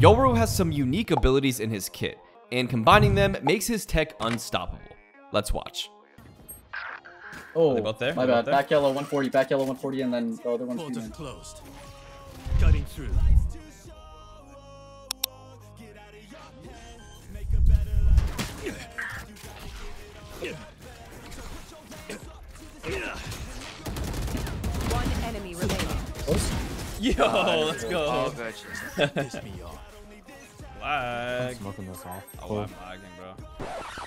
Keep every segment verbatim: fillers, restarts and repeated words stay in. Yoru has some unique abilities in his kit, and combining them makes his tech unstoppable. Let's watch. Oh, about there? My bad. There? Back yellow one forty, back yellow one forty, and then the other one's closed. Cutting through. One enemy remaining. Yo, uh, let's go. Lag. I'm smoking this off. Oh, cool. I'm lagging, bro.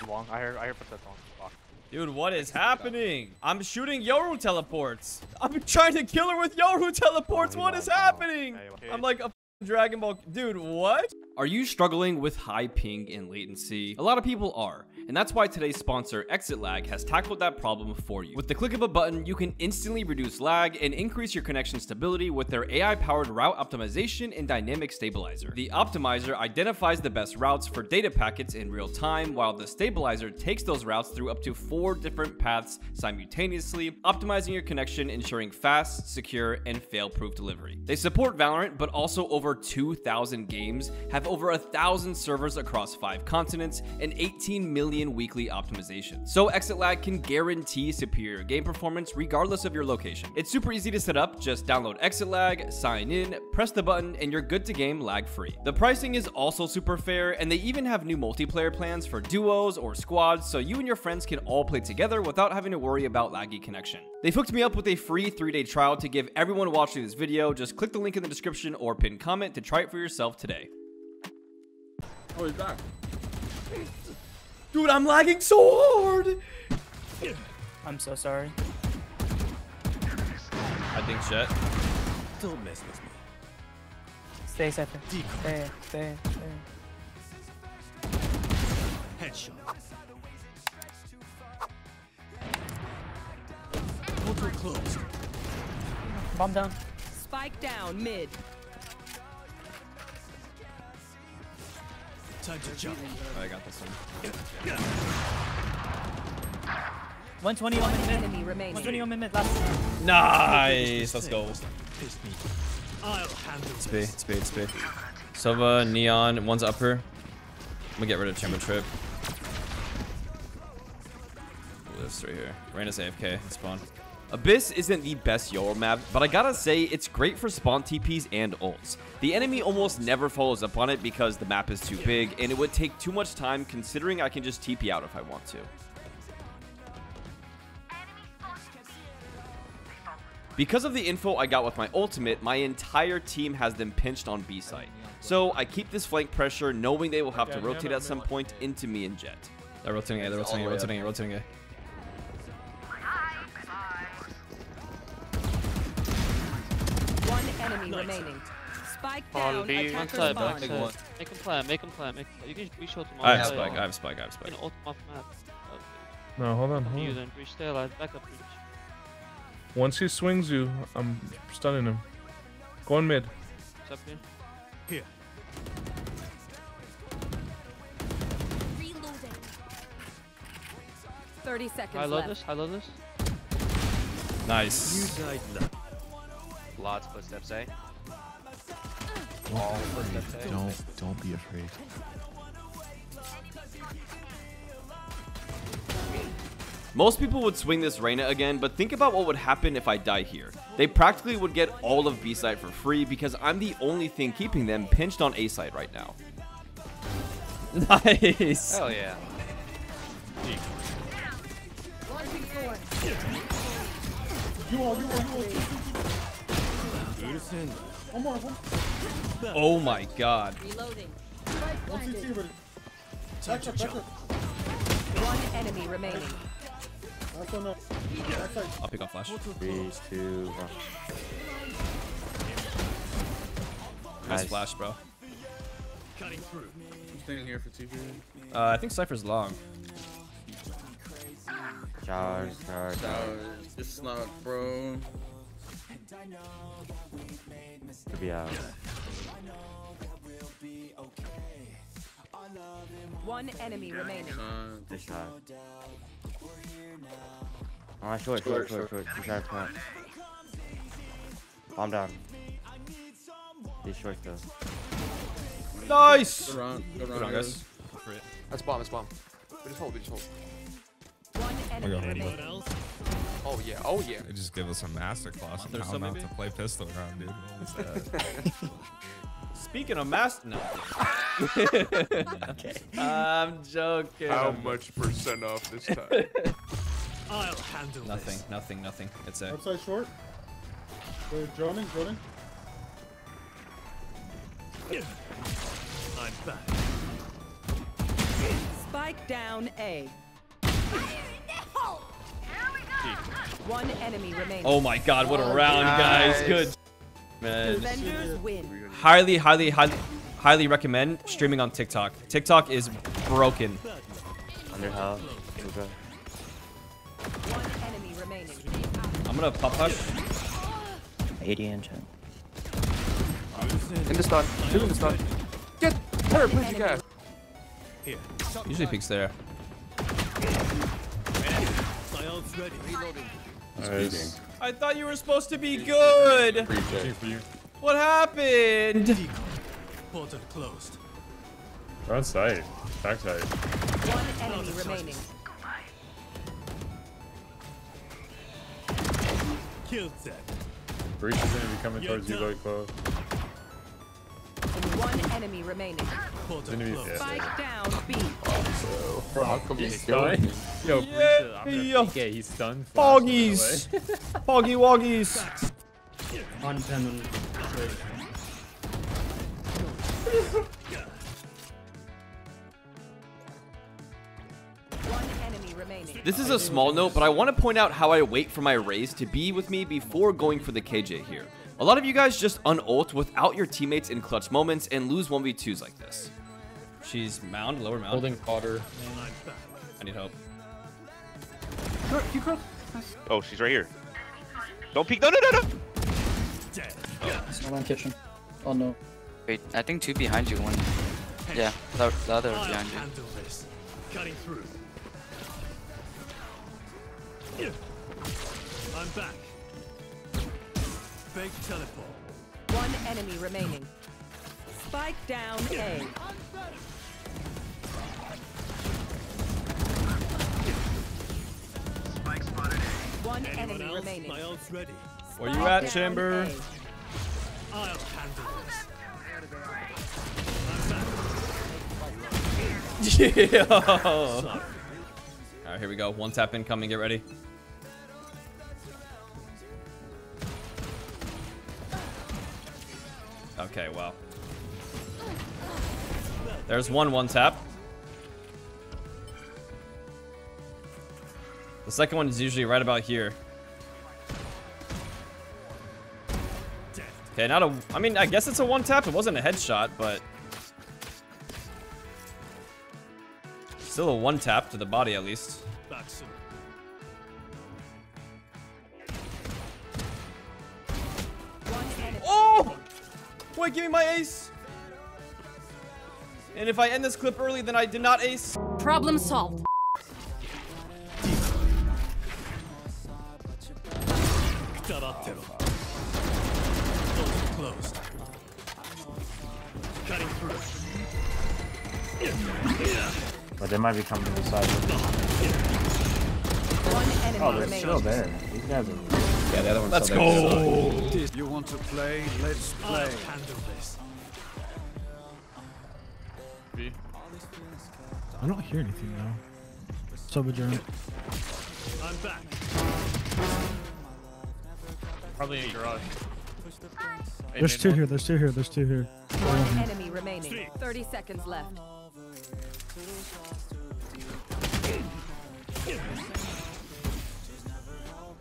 I'm long. I heard. I heard footsteps on. Fuck. Dude, what is happening? I'm shooting Yoru teleports. I'm trying to kill her with Yoru teleports. What is happening? I'm like a Dragon Ball. Dude, what? Are you struggling with high ping and latency? A lot of people are, and that's why today's sponsor, ExitLag, has tackled that problem for you. With the click of a button, you can instantly reduce lag and increase your connection stability with their A I-powered route optimization and dynamic stabilizer. The optimizer identifies the best routes for data packets in real time, while the stabilizer takes those routes through up to four different paths simultaneously, optimizing your connection, ensuring fast, secure, and fail-proof delivery. They support Valorant, but also over Over two thousand games, have over a thousand servers across five continents, and eighteen million weekly optimizations. So ExitLag can guarantee superior game performance regardless of your location. It's super easy to set up. Just download ExitLag, sign in, press the button, and you're good to game lag-free. The pricing is also super fair, and they even have new multiplayer plans for duos or squads, so you and your friends can all play together without having to worry about laggy connection. They've hooked me up with a free three-day trial to give everyone watching this video. Just click the link in the description or pinned comment to try it for yourself today. Oh, he's back. Dude, I'm lagging so hard. I'm so sorry. I think Jet still messes with me. Stay safe. Stay, stay, stay. Headshot. Ultra close. Bomb down. Spike down mid. Time to jump. Oh, I got this one. Yeah. one twenty on mid. one twenty on mid. Last. Nice. Let's go. Speed, speed, speed. Sova, Neon, one's upper. I'm gonna get rid of Chamber trip. Ooh, there's three here. Reyna's A F K. Spawn. Abyss isn't the best Yoru map, but I gotta say it's great for spawn T Ps and ults. The enemy almost never follows up on it because the map is too big, and it would take too much time considering I can just T P out if I want to. Because of the info I got with my ultimate, my entire team has them pinched on B site. So I keep this flank pressure knowing they will have to rotate at some point into me and Jet. They're rotating A, they're rotating A, rotating A, rotating A. Enemy remaining. Spike down. Attacker spawn. Make him plan. Make him plan. Make him plan. You can be shot tomorrow. I have spike. I have spike. I have spike. No, hold on. Hold on. Breach, stay alive. Back up, Breach. Once he swings you, I'm stunning him. Go on mid. What's up here? Here. Reloading. Thirty seconds left. I love this. I love this. Nice. You died left. Lots of footsteps, eh? Don't, All footsteps, eh? don't, don't be afraid. Most people would swing this Reyna again, but think about what would happen if I die here. They practically would get all of B side for free because I'm the only thing keeping them pinched on A side right now. Nice. Hell yeah. You are, you are, you are. One more, one. Oh my god. Reloading. Back up, back up. One enemy remaining. I'll pick up flash. Three, two, one. Nice, nice flash, bro. Cutting through. I'm staying here for two. Uh, I think Cypher's long. Shower, shower, shower. It's not, bro. To be out. One enemy remaining. This shot. Ah, short, short, short, short. Short, short. Bomb down. He's short though. Nice! They're wrong. They're wrong, guys. That's bomb, that's bomb. We just hold, we just hold. One enemy. Oh yeah, oh yeah. They just give us a masterclass on how not to play pistol round, dude. What was that? Speaking of master, no. Okay. I'm joking. How much percent off this time? I'll handle nothing, this. Nothing, nothing, nothing. It's a upside short. They're droning, droning. I'm back. Spike down A. No! Here we go. One enemy remains. Oh my god, what a round, guys. Nice. Good. Man. Win. Highly, highly, highly, highly recommend streaming on TikTok. TikTok is broken. Under half. One enemy remaining. I'm gonna pop push. eighty and ten. In the stun. Two in the stun. Get her, please, you guys. Here. Usually peeks there. Nice. I thought you were supposed to be good. What happened? Portal closed. They're on site. Back site. One enemy remaining. Killed Zed. Breach is going to be coming towards you, like close. One enemy remaining. Spike down B. Oh, so, bro, come he's stunned. Yo, yeah, yo. P K, he's stunned. Foggies. Foggy woggies. On ten. This is a small note, but I want to point out how I wait for my raise to be with me before going for the K J here. A lot of you guys just un-ult without your teammates in clutch moments and lose one v twos like this. She's mound, lower mound. Holding Potter. I need help. Oh, she's right here. Don't peek. No, no, no, no. Oh. Small in kitchen. Oh, no. Wait, I think two behind you. One. Yeah, the, the other behind you. Cutting through. I'm back. Big teleport. One enemy remaining. Spike down A. Spike spotted A. One enemy remaining. My ult's ready. Where you at, Chamber? I'll handle this. Yeah. All right, here we go. One tap incoming. Get ready. Okay, wow. There's one one tap. The second one is usually right about here. Okay, not a... I mean, I guess it's a one tap. It wasn't a headshot, but... Still a one tap to the body, at least. Wait, give me my ace. And if I end this clip early, then I did not ace. Problem solved. Closed. Cutting through. But they might be coming to the side. Oh, they're still there. These guys are. Yeah, the other one's let's go. You want to play? Let's play. I'll handle this. B. I don't hear anything though. Sova German. I'm back. Probably in garage. There's two here. There's two here. There's two here. One enemy remaining. Thirty seconds left.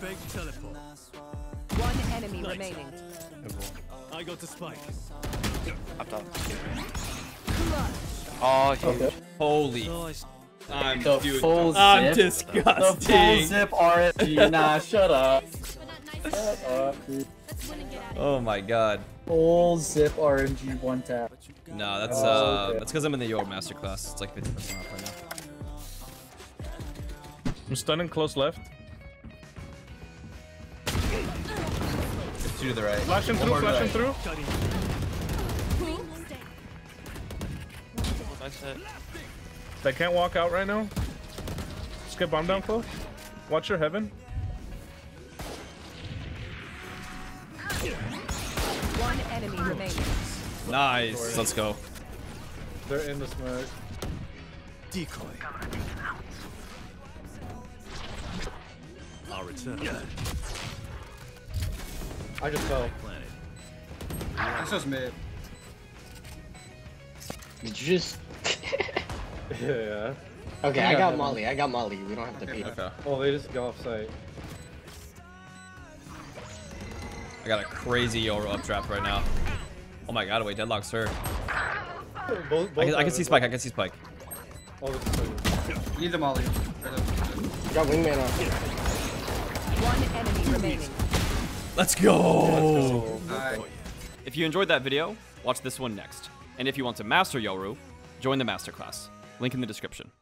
Big teleport. One enemy nice. Remaining. I got the spike. I'm done. Oh, okay. Holy. I'm, the dude, full I'm zip. Disgusting. The full zip R N G. Nah, shut up. Shut up, dude. Oh my god. Full zip R N G one tap. No, that's oh, uh, okay. That's because I'm in the Yoru masterclass. It's like fifty percent off right now. I'm stunning close left. To the right. Flash him through, flash him through. That's it. They can't walk out right now. Just get bomb down close. Watch your heaven. One enemy remains. Nice. Let's go. They're in the smoke. Decoy. I'll return. I just fell. That's just mid. Did you just? Yeah. Okay, I got, I got Molly. I got Molly. We don't have to beat. Okay. Oh, they just go off site. I got a crazy Yoru up trap right now. Oh my god, wait, Deadlock's her. Both, both I, can, I can see Spike, I can see Spike. Oh, this is so need the Molly. Got wingman on. One enemy remaining. Let's go! Let's go. If you enjoyed that video, watch this one next. And if you want to master Yoru, join the masterclass. Link in the description.